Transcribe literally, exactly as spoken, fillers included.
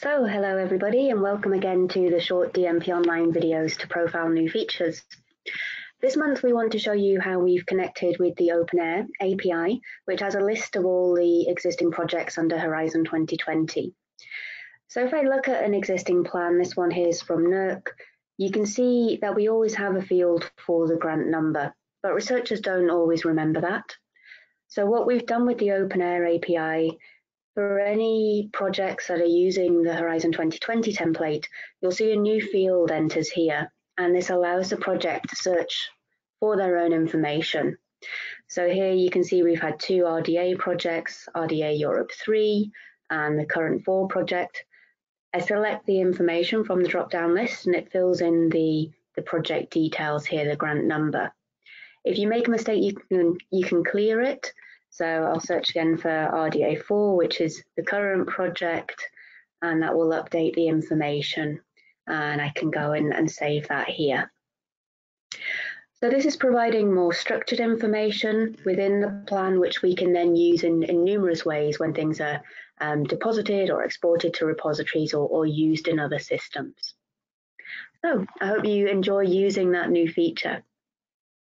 So hello everybody, and welcome again to the short D M P Online videos to profile new features. This month we want to show you how we've connected with the OpenAIRE A P I, which has a list of all the existing projects under Horizon twenty twenty. So if I look at an existing plan, this one here is from NERC, you can see that we always have a field for the grant number, but researchers don't always remember that. So what we've done with the OpenAIRE A P I, for any projects that are using the Horizon twenty twenty template, you'll see a new field enters here, and this allows the project to search for their own information. So here you can see we've had two R D A projects, R D A Europe three and the current four project. I select the information from the drop-down list and it fills in the, the project details here, the grant number. If you make a mistake, you can, you can clear it. So I'll search again for R D A four, which is the current project, and that will update the information, and I can go in and save that here. So this is providing more structured information within the plan, which we can then use in, in numerous ways when things are um, deposited or exported to repositories or, or used in other systems. So I hope you enjoy using that new feature.